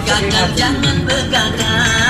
bergadang, jangan bergadang.